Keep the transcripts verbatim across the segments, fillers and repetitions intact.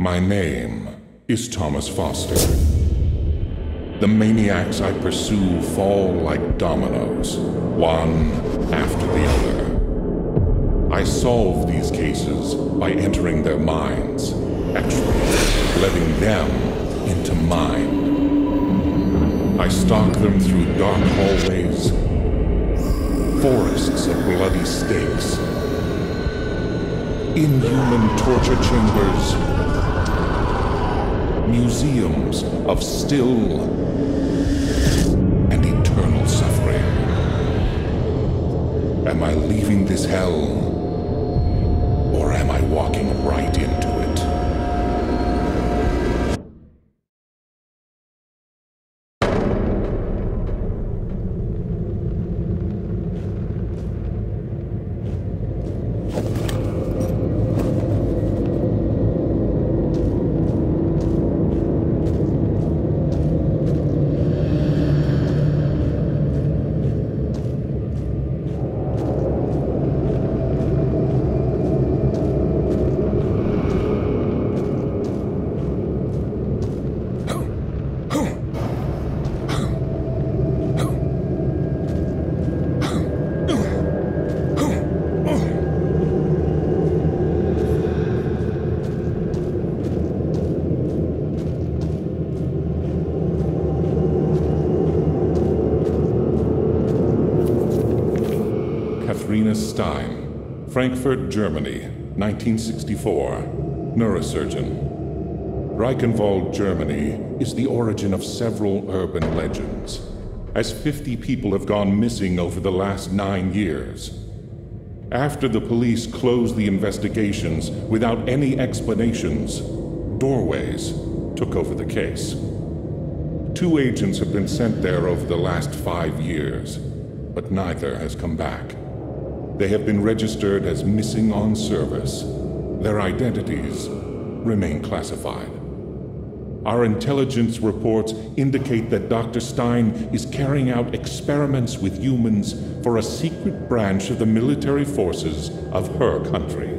My name is Thomas Foster. The maniacs I pursue fall like dominoes, one after the other. I solve these cases by entering their minds, actually letting them into mine. I stalk them through dark hallways, forests of bloody stakes, inhuman torture chambers, museums of still and eternal suffering. Am I leaving this hell, or am I walking right into it? Doctor Stein, Frankfurt, Germany, nineteen sixty-four, neurosurgeon. Reichenwald, Germany is the origin of several urban legends, as fifty people have gone missing over the last nine years. After the police closed the investigations without any explanations, Doorways took over the case. Two agents have been sent there over the last five years, but neither has come back. They have been registered as missing on service. Their identities remain classified. Our intelligence reports indicate that Doctor Stein is carrying out experiments with humans for a secret branch of the military forces of her country.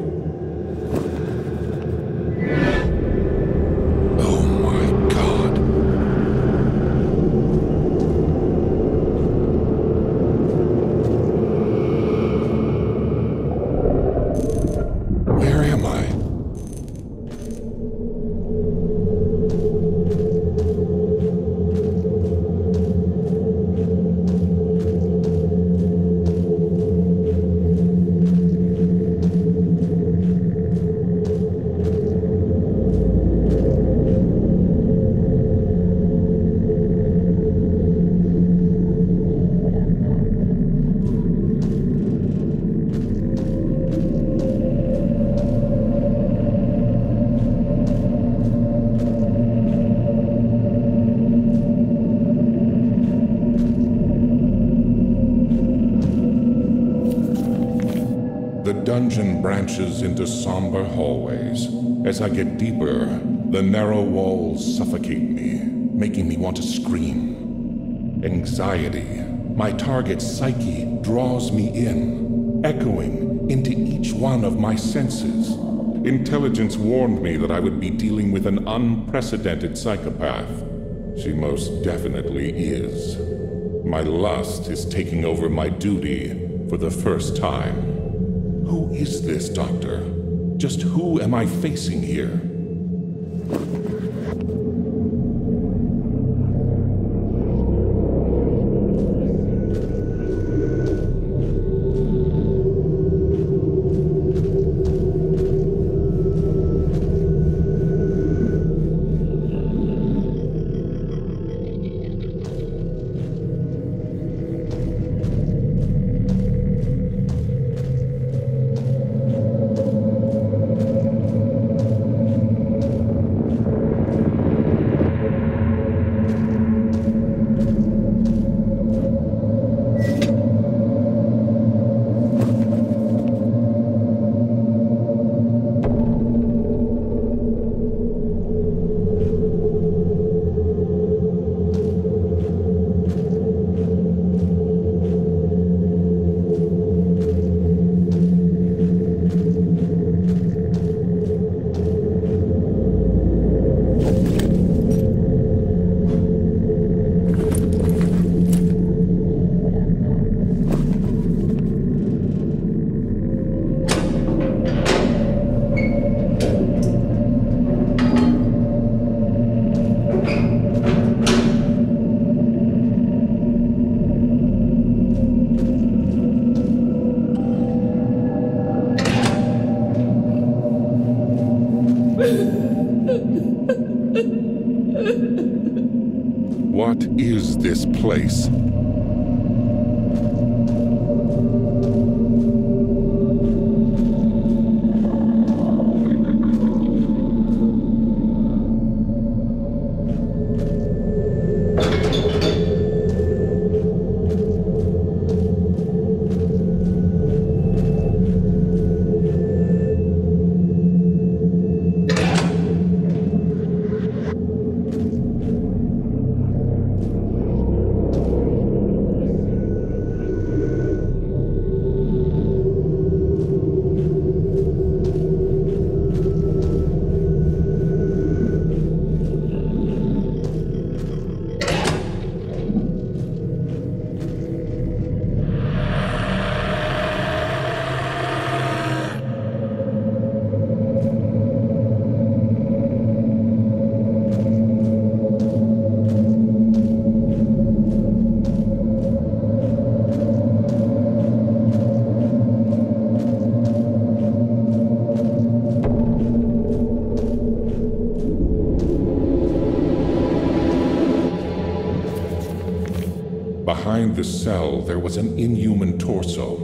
Dungeon branches into somber hallways. As I get deeper, the narrow walls suffocate me, making me want to scream. Anxiety, my target's psyche, draws me in, echoing into each one of my senses. Intelligence warned me that I would be dealing with an unprecedented psychopath. She most definitely is. My lust is taking over my duty for the first time. Who is this, Doctor? Just who am I facing here? What is this place? Behind the cell, there was an inhuman torso.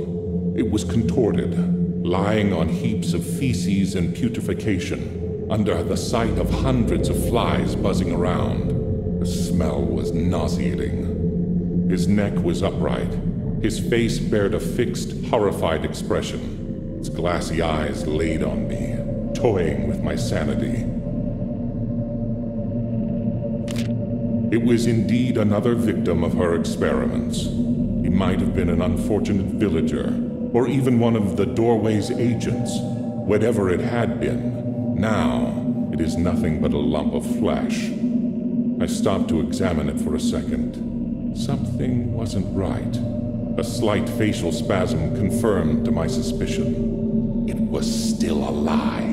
It was contorted, lying on heaps of feces and putrefaction, under the sight of hundreds of flies buzzing around. The smell was nauseating. His neck was upright. His face bared a fixed, horrified expression. Its glassy eyes laid on me, toying with my sanity. It was indeed another victim of her experiments. He might have been an unfortunate villager, or even one of the Doorway's agents. Whatever it had been, now it is nothing but a lump of flesh. I stopped to examine it for a second. Something wasn't right. A slight facial spasm confirmed to my suspicion. It was still alive.